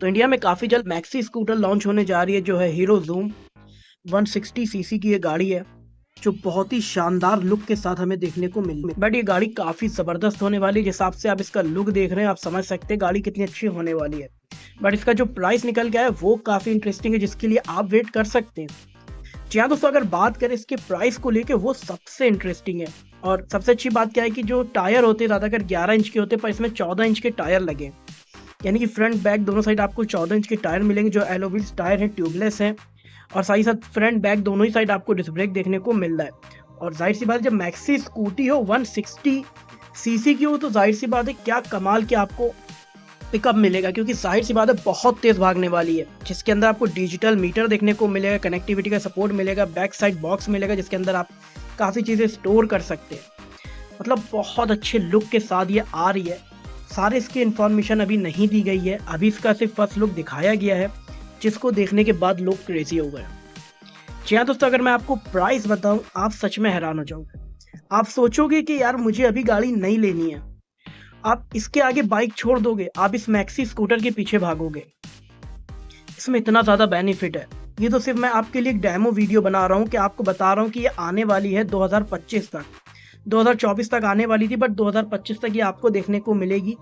तो इंडिया में काफ़ी जल्द मैक्सी स्कूटर लॉन्च होने जा रही है जो है हीरो जूम। 160 सीसी की ये गाड़ी है जो बहुत ही शानदार लुक के साथ हमें देखने को मिली। बट ये गाड़ी काफ़ी ज़बरदस्त होने वाली है, जिस हिसाब से आप इसका लुक देख रहे हैं आप समझ सकते हैं गाड़ी कितनी अच्छी होने वाली है। बट इसका जो प्राइस निकल गया है वो काफ़ी इंटरेस्टिंग है, जिसके लिए आप वेट कर सकते हैं। जी हाँ दोस्तों, अगर बात करें इसके प्राइस को लेके वो सबसे इंटरेस्टिंग है। और सबसे अच्छी बात क्या है कि जो टायर होते हैं ज़्यादातर 11 इंच के होते हैं, पर इसमें 14 इंच के टायर लगे, यानी कि फ्रंट बैक दोनों साइड आपको 14 इंच के टायर मिलेंगे जो एलो व्हील्स टायर हैं, ट्यूबलेस हैं। और साथ ही साथ फ्रंट बैक दोनों ही साइड आपको डिस्क ब्रेक देखने को मिल रहा है। और जाहिर सी बात है जब मैक्सी स्कूटी हो 160 सीसी की हो तो जाहिर सी बात है क्या कमाल के आपको पिकअप मिलेगा, क्योंकि जाहिर सी बात है बहुत तेज़ भागने वाली है। जिसके अंदर आपको डिजिटल मीटर देखने को मिलेगा, कनेक्टिविटी का सपोर्ट मिलेगा, बैक साइड बॉक्स मिलेगा जिसके अंदर आप काफ़ी चीज़ें स्टोर कर सकते हैं। मतलब बहुत अच्छे लुक के साथ ये आ रही है। सारे इसकी इन्फॉर्मेशन अभी नहीं दी गई है, अभी इसका सिर्फ फर्स्ट लुक दिखाया गया है जिसको देखने के बाद लोग क्रेजी हो गए। जी हाँ दोस्तों, अगर मैं आपको प्राइस बताऊँ आप सच में हैरान हो जाओगे। आप सोचोगे कि यार मुझे अभी गाड़ी नहीं लेनी है, आप इसके आगे बाइक छोड़ दोगे, आप इस मैक्सी स्कूटर के पीछे भागोगे। इसमें इतना ज़्यादा बेनिफिट है। ये तो सिर्फ मैं आपके लिए एक डेमो वीडियो बना रहा हूँ कि आपको बता रहा हूँ कि ये आने वाली है 2025 तक। 2024 तक आने वाली थी बट 2025 तक ये आपको देखने को मिलेगी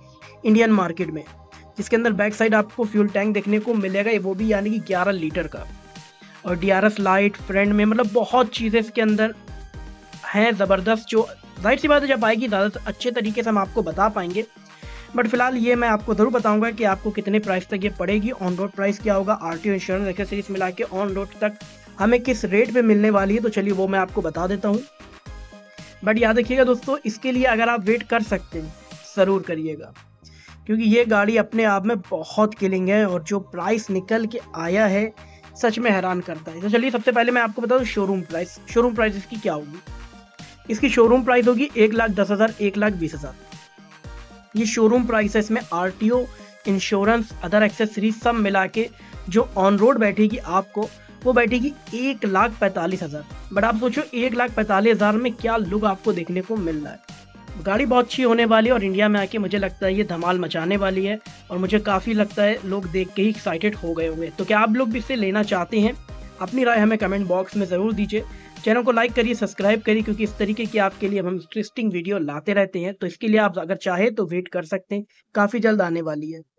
इंडियन मार्केट में। इसके अंदर बैक साइड आपको फ्यूल टैंक देखने को मिलेगा, वो भी यानी कि 11 लीटर का, और DRS लाइट फ्रंट में। मतलब बहुत चीज़ें इसके अंदर हैं ज़बरदस्त, जो जाहिर सी बात है जब आएगी ज़्यादा अच्छे तरीके से हम आपको बता पाएंगे। बट फिलहाल ये मैं आपको ज़रूर बताऊंगा कि आपको कितने प्राइस तक ये पड़ेगी, ऑन रोड प्राइस क्या होगा, RTO इंश्योरेंस एक्सेसरीज मिला के ऑन रोड तक हमें किस रेट पे मिलने वाली है, तो चलिए वो मैं आपको बता देता हूँ। बट याद रखिएगा दोस्तों, इसके लिए अगर आप वेट कर सकते हैं ज़रूर करिएगा, क्योंकि ये गाड़ी अपने आप में बहुत किलिंग है और जो प्राइस निकल के आया है सच में हैरान करता है। तो चलिए सबसे पहले मैं आपको बता दूँ शोरूम प्राइस। शोरूम प्राइस इसकी क्या होगी? इसकी शोरूम प्राइस होगी 1,10,000, 1,20,000। ये शोरूम प्राइस है। इसमें RTO इंश्योरेंस अदर एक्सेसरीज सब मिला के जो ऑन रोड बैठेगी आपको वो बैठेगी 1,45,000। बट आप सोचो 1,45,000 में क्या लुक आपको देखने को मिल रहा है। गाड़ी बहुत अच्छी होने वाली है और इंडिया में आके मुझे लगता है ये धमाल मचाने वाली है। और मुझे काफ़ी लगता है लोग देख के ही एक्साइटेड हो गए होंगे। तो क्या आप लोग भी इसे लेना चाहते हैं? अपनी राय हमें कमेंट बॉक्स में ज़रूर दीजिए। चैनल को लाइक करिए, सब्सक्राइब करिए, क्योंकि इस तरीके की आपके लिए हम इंटरेस्टिंग वीडियो लाते रहते हैं। तो इसके लिए आप अगर चाहे तो वेट कर सकते हैं, काफ़ी जल्द आने वाली है।